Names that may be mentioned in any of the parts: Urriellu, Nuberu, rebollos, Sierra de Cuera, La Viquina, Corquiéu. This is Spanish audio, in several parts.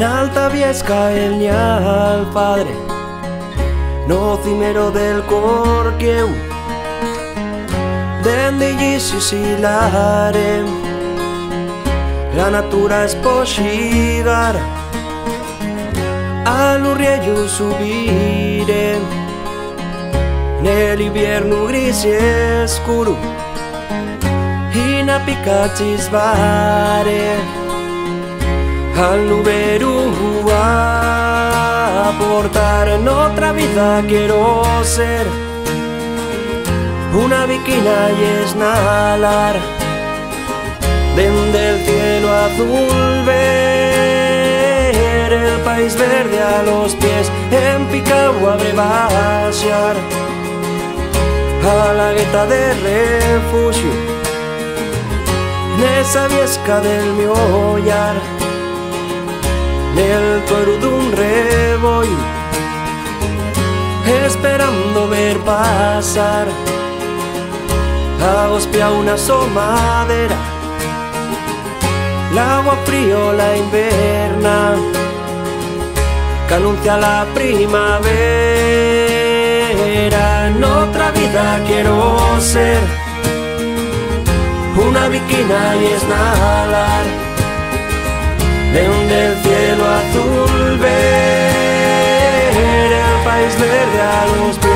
n'Altaviesca el ñal padre, nocimero del Corquiéu, dende allí se oscilarem. La natura es poxigara, al Urriellu subirem. Nel invierno gris y escuro, hina picatis vare, al Nuberu a aportar. En otra vida quiero ser una viquina y esnalar dende el cielo azul ver el país verde a los pies. En Picau abre vaciar a la gueta de refugio, nesa viesca del mi ollar, nel toru d'un rebollo, esperando ver pasar a gospia una somadera, l'agua friola inverna que anuncia la primavera. En otra vida quiero ser una viquina y esnalar dende el cielo azul ver el país verde a los pies.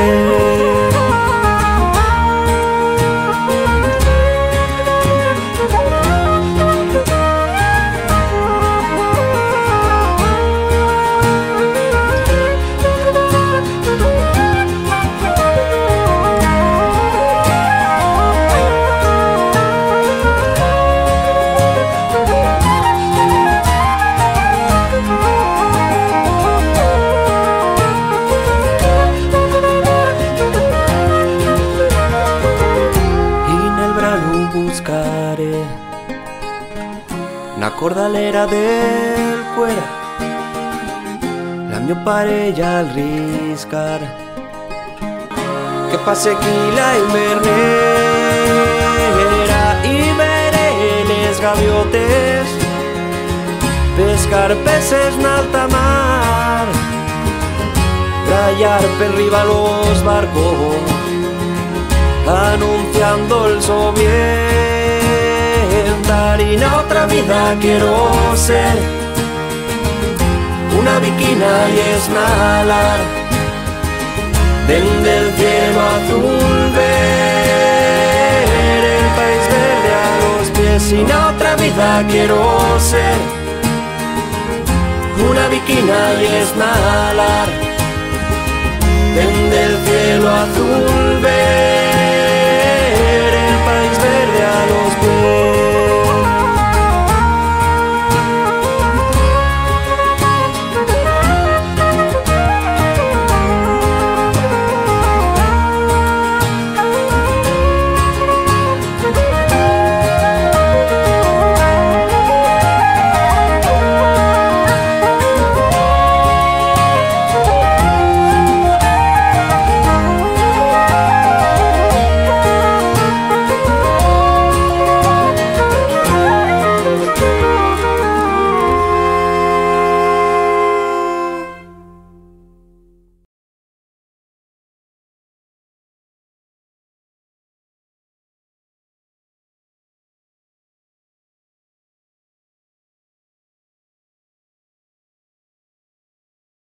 La cordalera del Cuera, la mio parella al riscar, que pase aquí la invernera y verenes gaviotes, pescar peces en alta mar, rayar per riba los barcos, anunciando el somier. En otra vida quiero ser una viquina y esnalar dende el cielo azul ver el país verde a los pies. En otra vida quiero ser una viquina y esnalar dende el cielo azul ver